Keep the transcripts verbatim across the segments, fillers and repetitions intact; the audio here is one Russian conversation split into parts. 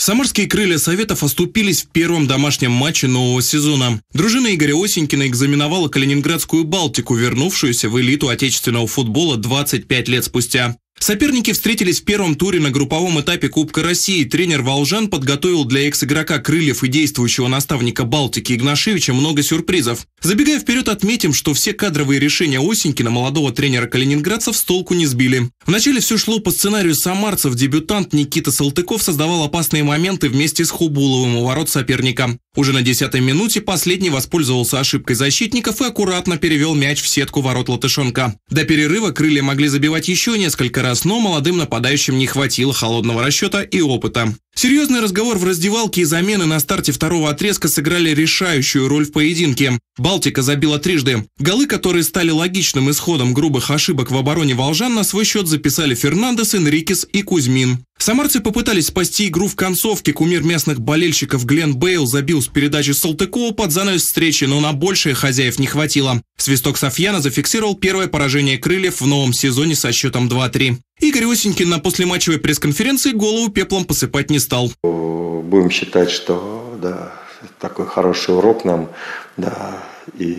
Самарские «Крылья Советов» оступились в первом домашнем матче нового сезона. Дружина Игоря Осинькина экзаменовала Калининградскую «Балтику», вернувшуюся в элиту отечественного футбола двадцать пять лет спустя. Соперники встретились в первом туре на групповом этапе Кубка России. Тренер «Волжан» подготовил для экс-игрока «Крыльев» и действующего наставника «Балтики» Игнашевича много сюрпризов. Забегая вперед, отметим, что все кадровые решения Осинькина, молодого тренера калининградцев, с толку не сбили. Вначале все шло по сценарию самарцев. Дебютант Никита Салтыков создавал опасные моменты вместе с Хубуловым у ворот соперника. Уже на десятой минуте последний воспользовался ошибкой защитников и аккуратно перевел мяч в сетку ворот Латышенко. До перерыва «Крылья» могли забивать еще несколько раз, но молодым нападающим не хватило холодного расчета и опыта. Серьезный разговор в раздевалке и замены на старте второго отрезка сыграли решающую роль в поединке. «Балтика» забила трижды. Голы, которые стали логичным исходом грубых ошибок в обороне «Волжан», на свой счет записали Фернандес, Энрикес и Кузьмин. Самарцы попытались спасти игру в концовке. Кумир местных болельщиков Глен Бейл забил с передачи Салтыкова под занавес встречи, но на большее хозяев не хватило. Свисток Софьяна зафиксировал первое поражение «Крыльев» в новом сезоне со счетом два три. Игорь Осинькин на послематчевой пресс-конференции голову пеплом посыпать не стал. Будем считать, что да, такой хороший урок нам. Да, и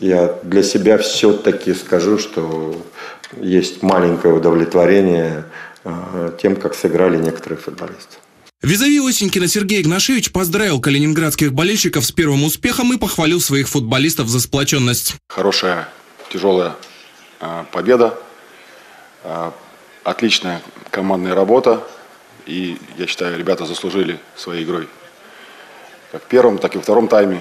я для себя все-таки скажу, что есть маленькое удовлетворение тем, как сыграли некоторые футболисты. Визави Осинькина Сергей Игнашевич поздравил калининградских болельщиков с первым успехом и похвалил своих футболистов за сплоченность. Хорошая, тяжелая победа, отличная командная работа. И, я считаю, ребята заслужили своей игрой как в первом, так и во втором тайме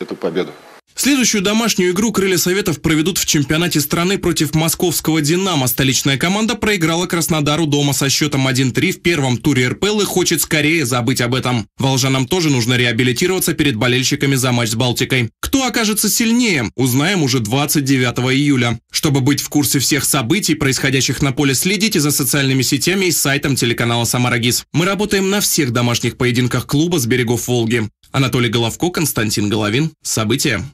эту победу. Следующую домашнюю игру «Крылья Советов» проведут в чемпионате страны против московского «Динамо». Столичная команда проиграла Краснодару дома со счетом один три в первом туре эр пэ эл и хочет скорее забыть об этом. «Волжанам» тоже нужно реабилитироваться перед болельщиками за матч с «Балтикой». Кто окажется сильнее, узнаем уже двадцать девятого июля. Чтобы быть в курсе всех событий, происходящих на поле, следите за социальными сетями и сайтом телеканала «Самара-ГИС». Мы работаем на всех домашних поединках клуба с берегов Волги. Анатолий Головко, Константин Головин. События.